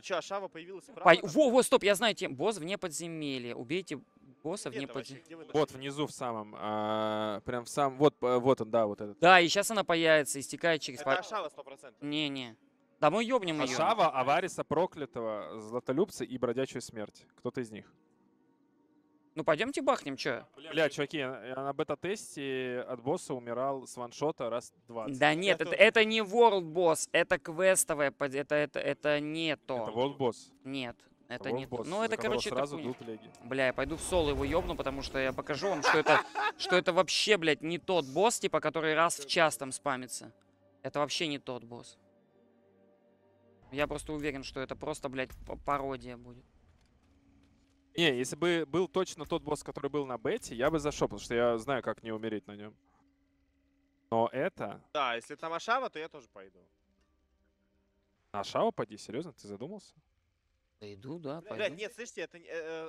А что, Ашава появилась справа? Во, стоп, я знаю тем. Босс вне подземелья. Убейте босса вне подземелья. Вот внизу в самом, прям в самом, вот он, да, вот этот. Да, и сейчас она появится, истекает через... Это Ашава 100%. Не. Да мы ёбнем её. Ашава, Авариса, Проклятого, Златолюбца и Бродячую Смерть. Кто-то из них. Ну пойдемте бахнем, чё? Бля, чуваки, я на бета-тесте от босса умирал с ваншота раз 20. Да нет, это не World Boss, это квестовая, это не то. Это World Boss? Нет, это не то. Ну это, короче, сразу дуплеги. Бля, я пойду в соло его ёбну, потому что я покажу вам, что это вообще, блядь, не тот босс, типа, который раз в час там спамится. Это вообще не тот босс. Я просто уверен, что это просто, блядь, пародия будет. Не, если бы был точно тот босс, который был на бете, я бы зашел, потому что я знаю, как не умереть на нем. Но это... Да, если там Ашава, то я тоже пойду. На Ашава пойди? Серьезно? Ты задумался? Да иду, да, пойду. Блядь, нет, слышите, это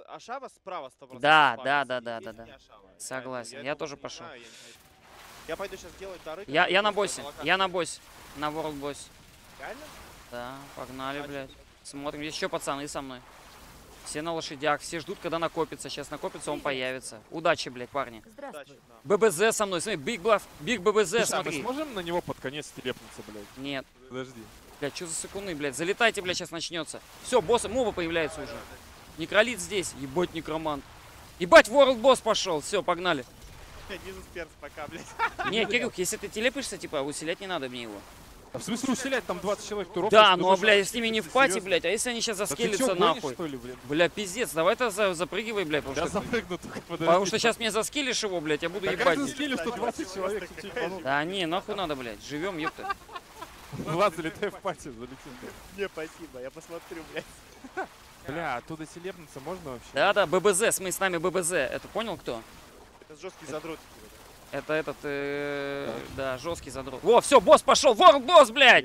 Ашава справа 100%. Да. Согласен, я тоже пошел. Я пойду сейчас делать дары. Я на боссе, на World Boss. Реально? Да, погнали, блядь. Смотрим, здесь еще пацаны со мной. Все на лошадях, все ждут, когда накопится. Сейчас накопится, он появится. Удачи, блядь, парни. Здравствуй. ББЗ со мной, смотри, Big Buff, Big BBZ, смотри. Мы сможем на него под конец телепнуться, блядь? Нет. Подожди. Блядь, что за секунды, блядь? Залетайте, блядь, сейчас начнется. Все, босс, мова появляется уже. Некролит здесь, ебать, некромант. Ебать, World Boss пошел, все, погнали. Пока, блядь. Не, Кирюх, если ты телепишься, типа, усилять не надо мне его. А в смысле усилять? Там 20 человек туров. Да, ну а, бля, я с ними не в пати, блядь, а если они сейчас заскелятся, да нахуй? Что ли, бля, пиздец, давай-то запрыгивай, блядь. Я запрыгну только, подожди. Потому что сейчас мне заскелишь его, блядь, я буду да ебать. Человек, да не, нахуй надо, блядь, живем, ёпта. Влад, залетай в пати, залети. Не, спасибо, я посмотрю, блядь. Бля, оттуда селепнуться можно вообще? Да-да, ББЗ, мы с нами ББЗ, это понял кто? Это жесткий задрот. Это этот, да, жесткий задрот. Во, все, босс пошел, World Boss, блядь!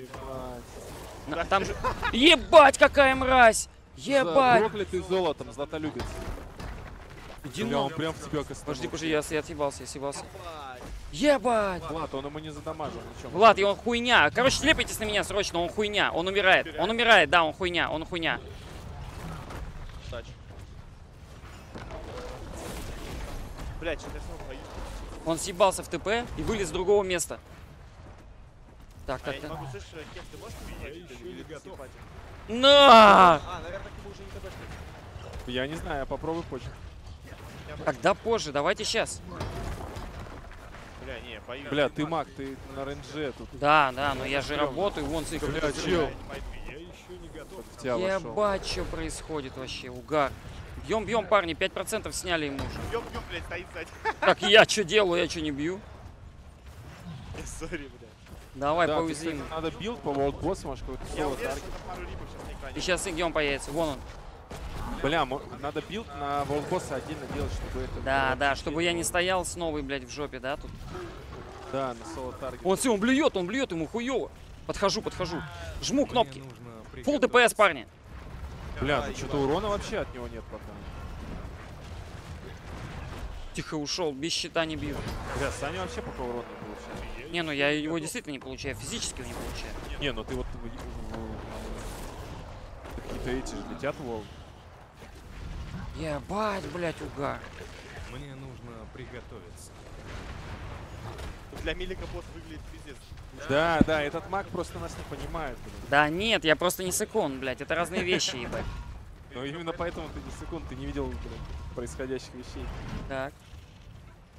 Ебать. Там же... Ебать, какая мразь! Ебать! Проклятый золотом, златолюбец. Иди, бля, он прям в тебя коснулся. Подожди, я отъебался, Ебать! Влад, он ему не задамажил ничем. Влад, он хуйня. Короче, слепайтесь на меня срочно, он хуйня. Он умирает. Да, он хуйня, Блядь, что-то я снова боюсь. Он съебался в ТП и вылез с другого места. Так. На! Я не знаю, я попробую позже. Когда позже? Давайте сейчас. Бля, не, боюсь. Бля, ты маг, ты на рейнже тут. Да, но я же работаю, вон цикл. Бля, чел. Ебать, что происходит вообще, угар. Бьем, парни, 5% сняли ему уже. Бьем, блядь, стоит сзади. Так я что делаю, я что не бью? Сори, блядь. Давай, да, поузим. Надо билд по World Boss, может, какой-то соло таргет. И сейчас Игем появится, вон он. Бля, надо билд на World Boss отдельно делать, чтобы это... Да, чтобы я не стоял с новой, блядь, в жопе, да, тут? Да, на соло таргет. Вот, все, он блюет, ему хуёво. Подхожу. Жму кнопки. Фулл ДПС, парни. Бля, ну что-то урона вообще от него нет пока. Тихо, ушел, без щита не бью. Бля, Саня вообще пока урона не получает. Не, ну я его действительно не получаю, физически его не получаю. Не, ну ты вот... Какие-то эти же летят, волк. Ебать, блядь, угар. Мне нужно приготовиться. Для Милика босс выглядит пиздец. Да, этот маг просто нас не понимает. Блядь. Да нет, я просто не секунд, блядь, это разные вещи, ебать. Ну именно поэтому ты не секунд, ты не видел, блядь, происходящих вещей. Так,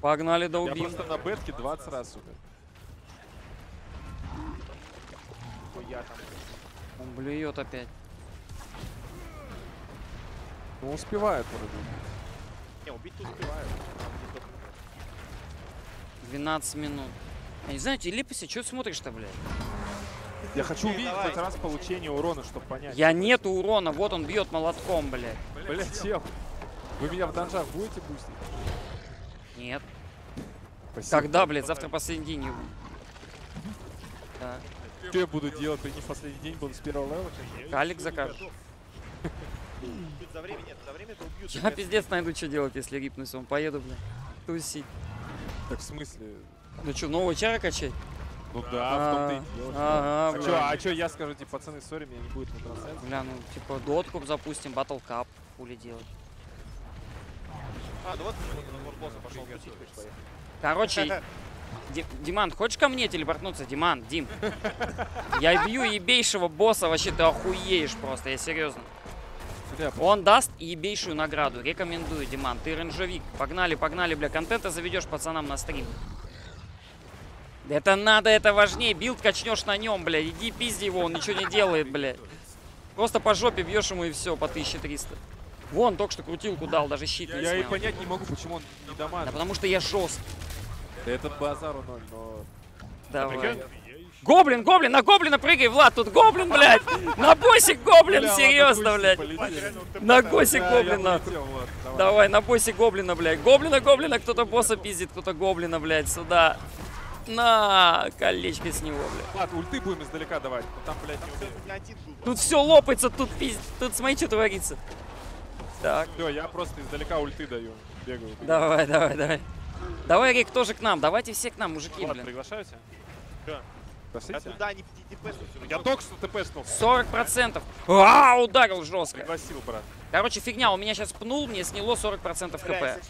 погнали, да убьем. Я просто на бетке 20 раз, сука. Он блюет опять. Ну успевает, вроде. Не, убить-то успевает. 12 минут. А не знаете, Липоси, что смотришь-то, блядь? Я хочу увидеть хоть раз получение урона, чтобы понять. Я нету урона, вот он бьет молотком, блядь. Блядь, чел, вы меня в данжах будете пустить? Нет. Спасибо. Когда, блядь, завтра последний день его. Да. Что я буду делать, ты не в последний день был с первого левела? Калик закажешь. За время-то убьют. Я пиздец найду, что делать, если рипнусь, он поеду, блядь, тусить. Так в смысле? Ну что, нового чара качать? Ну да, в том-то и дело. А что я скажу, типа, пацаны, сори, меня не будет на процент. Бля, ну типа доткуп запустим, батл кап, хули делать. А, да вот на World Boss пошел готовить. Короче, Диман, хочешь ко мне телепортнуться? Диман, Дим. Я бью ебейшего босса, вообще ты охуеешь просто, я серьезно. Он даст ебейшую награду. Рекомендую, Диман. Ты ренжевик. Погнали, погнали, бля. Контента заведешь пацанам на стрим. Это надо, это важнее. Билд качнешь на нем, бля. Иди пизди его, он ничего не делает, бля. Просто по жопе бьешь ему и все, по 1300. Вон, только что крутилку дал, даже щит не снял. Я и понять не могу, почему он не дамажит. Да потому что я жесткий. Да этот базар у ноль, но... Давай. Гоблин, гоблин, на гоблина прыгай, Влад, тут гоблин, блядь. На босик гоблин, бля, серьезно, блядь. На босик гоблина. Полетел, Влад, давай. Давай, на босик гоблина, блядь. Гоблина, гоблина, кто-то босса пиздит, кто-то гоблина, блядь, сюда. На, колечко с него, блядь. Влад, ульты будем издалека давать. Но там, блядь, не тут все лопается, тут пиздит, тут смотри, что творится. Так. Все, я просто издалека ульты даю. Бегаю. Давай, давай, давай. Давай, Рик, тоже к нам. Давайте все к нам, мужики, Влад, блин. Приглашаете? Я туда не тпшнул. Я только что тпшнул. 40%. А, ударил жестко. Пригласил, брат. Короче, фигня, он меня сейчас пнул, мне сняло 40% хп.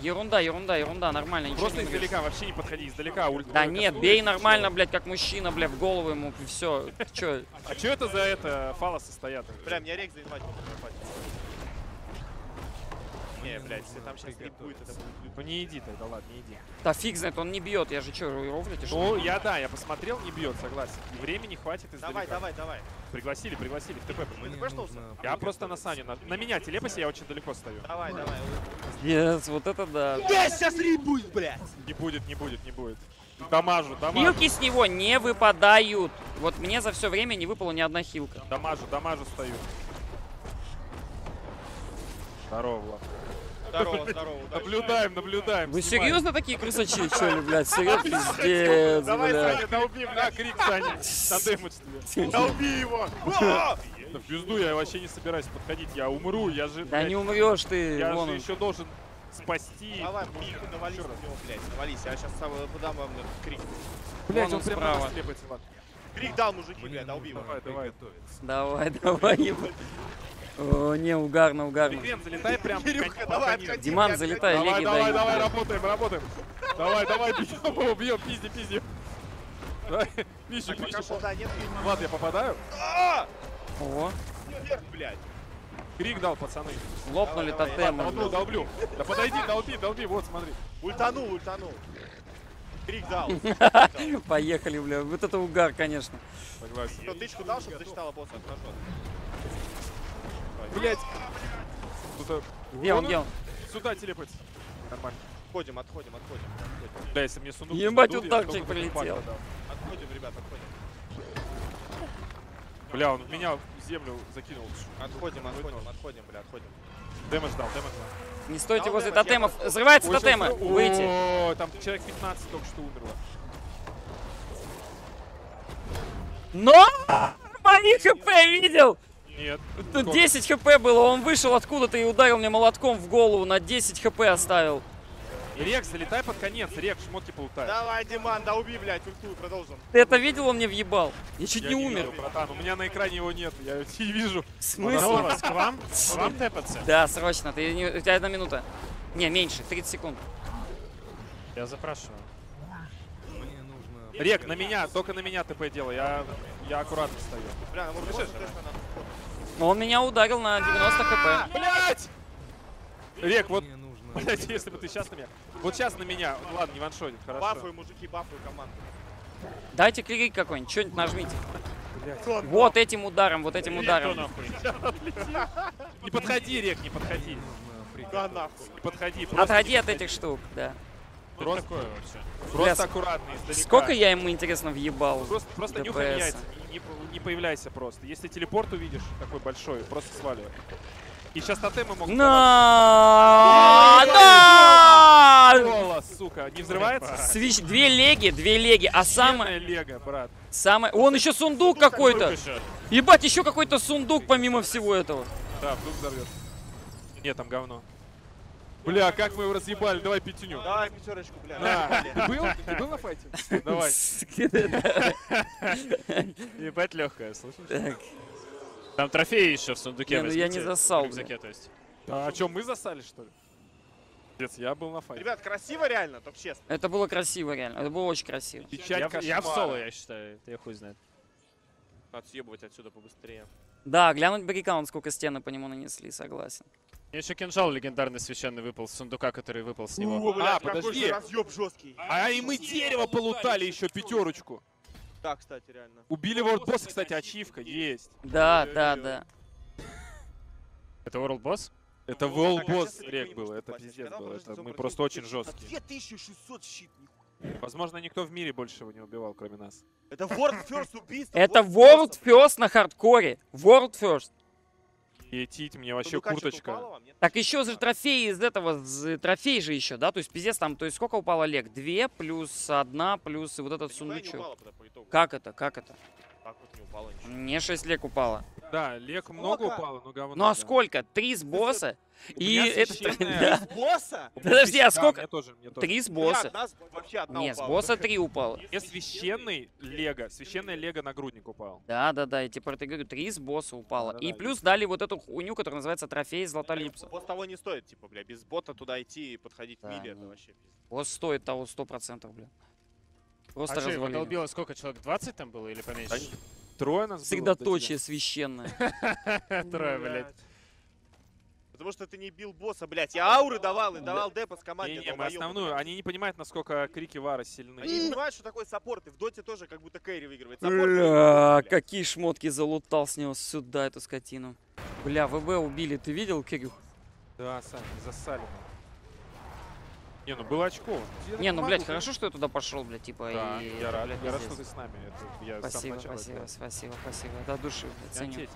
Ерунда, ерунда, ерунда, нормально. Просто издалека, вообще не подходи, издалека ульт. Да нет, бей нормально, блядь, как мужчина, блядь, в голову ему, и все. Че? А че это за это фалосы стоят? Бля, меня рек занимать. Не, блядь, если там сейчас гриб будет, это будет... Ну не иди тогда, ладно, не иди. Да фиг знает, он не бьет, я же что, ровно тяжело? Ну, я да, я посмотрел, не бьет, согласен. Времени хватит издалека. Давай, давай, давай. Пригласили, пригласили, в ТП пошли. Я просто на Саню, на меня телепаси, я очень далеко стою. Давай, давай. Yes, вот это да. Yes, сейчас рейд будет, блядь! Не будет, не будет, не будет. Дамажу, дамажу. Хилки с него не выпадают. Вот мне за все время не выпала ни одна хилка. Дамажу, дамажу стою. Здорово, Влад. Здорово, здорово. Наблюдаем, наблюдаем. Вы снимаем. Серьезно такие красачи, что ли, блядь? Серьезно, пиздец, давай, Саня, долби, бля, крик, Саня. Надымать тебе. Долби его. Да в пизду я вообще не собираюсь подходить. Я умру, я же... Да не умрешь ты. Я же еще должен спасти. Давай, мишку навались на него, блядь, навались. Я сейчас сам подам вам крик. Блядь, он прямо на слепается, Влад. Крик дал, мужики, блядь, долби его. Давай, давай. Давай, давай, ебать. О, не, угарно, угарно. Диман, залетай прям. Диман, залетай, Леги, давай, давай, работаем, работаем. Давай, давай, бьем, бьем, пизди, пизди. Мишек, Мишек. Влад, я попадаю? Ого. Крик дал, пацаны. Лопнули тотемы. Долблю, долблю. Да подойди, долби, долби, вот, смотри. Ультанул, ультанул. Крик дал. Поехали, бля. Вот это угар, конечно. Согласен. Тычку дал, чтобы зачитала босса. Блять! Где он, где он? Сюда телепать. Нормально. Отходим, отходим, отходим. Да, если мне сундук... Ебать, он такчик прилетел. Отходим, ребят, отходим. Бля, он меня в землю закинул. Отходим, отходим, отходим, бля, отходим. Дэмэдж дал, дэмэдж дал. Не стойте возле тотемов. Взрываются тотемы. Выйти. О, там человек 15 только что умерло. Но! Мои хп видел! Нет. Тут 10 хп было, он вышел откуда-то и ударил мне молотком в голову, на 10 хп оставил. Рекс, залетай под конец, Рекс, шмотки полутают. Давай, Диман, да уби, блядь, ультую, продолжим. Ты это видел, он мне въебал? Я чуть не умер. Вижу, братан, у меня на экране его нет, я его не вижу. В смысле? К вам? К вам тэпаться? Да, срочно, ты не... у тебя 1 минута. Не, меньше, 30 секунд. Я запрашиваю. Рек, на меня, только на меня ТП делай, я аккуратно стою. Бля, ну пишешь, он меня ударил на 90 хп. Блять! Рек, вот, блять, если бы ты сейчас на меня... Вот сейчас на меня, ладно, не ваншотит, хорошо. Бафую, мужики, бафую команду. Дайте клик какой-нибудь, что-нибудь нажмите. Вот этим ударом, вот этим ударом. Не подходи, Рек, не подходи. Да нахуй. Не подходи. Отходи от этих штук, да. Просто, просто аккуратно, издалека. Сколько я ему, интересно, въебал? Просто нюхай яйца, не появляйся просто. Если телепорт увидишь такой большой, просто сваливай. И сейчас тотемы могут... Голос, сука, не взрывается? Свич, две леги, а самое... Лего, брат. Самое... Вон еще сундук какой-то. Ебать, еще какой-то сундук помимо всего этого. Да, вдруг взорвется. Нет, там говно. Бля, как мы его разъебали, давай пятюню. Давай пятерочку, бля. Ты был на файте? Давай. Ебать легкая, слышишь? Там трофеи еще в сундуке. Не, ну я не засал. А что, мы засали, что ли? Я был на файте. Ребят, красиво реально, только честно. Это было красиво реально, это было очень красиво. Я в соло, я считаю, я хуй знает. Надо съебывать отсюда побыстрее. Да, глянуть баррикаун, сколько стены по нему нанесли, согласен. Мне еще кинжал легендарный священный выпал с сундука, который выпал с него. Блядь, подожди. Разъеб жесткий. А и мы дерево полутали еще, пятерочку. Да, кстати, реально. Убили World Boss, кстати, ачивка есть. Да, да, да. Это World Boss? Это World Boss рек было, это пиздец было. Мы просто очень жесткие. 2600 щит, нихуя. Возможно, никто в мире больше его не убивал, кроме нас. Это World First убийство. Это World First на хардкоре. World First. Етить, мне вообще курточка. Так еще за трофеи из этого, трофей же еще, да? То есть пиздец там, то есть сколько упало, Олег? 2 плюс 1 плюс вот этот сундучок. Как это, как это? Мне 6 лек упало. Да, лек много упало, но говно. Ну а сколько? 3 с босса? И это... Подожди, а сколько? 3 с босса. Нет, с босса 3 упало. Священный лего, священное лего нагрудник упал. Да, да, да, я тебе про это говорю, 3 с босса упало. И плюс дали вот эту хуйню, которая называется трофей Златолипса. Босс того не стоит, типа, бля, без бота туда идти и подходить к миле, это вообще... Босс стоит того 100%, бля. Просто развалили. Долбило сколько человек? 20 там было или поменьше? Трое нас было. Средоточие священное. Трое, блядь. Потому что ты не бил босса, блядь. Я ауры давал и давал депо с командой. Не, мы основную. Они не понимают, насколько крики Вара сильны. Они не понимают, что такое саппорт. И в доте тоже как будто кэри выигрывает. Бля, какие шмотки залутал с него сюда, эту скотину. Бля, ВБ убили. Ты видел, Кирюх? Да, сами засали. Не, ну было очков. Не, ну, блядь, хорошо, что я туда пошел, блядь, типа. Да, и... я рад, что ты с нами. Это я спасибо, сам спасибо, спасибо, спасибо. До души, блядь, ценю.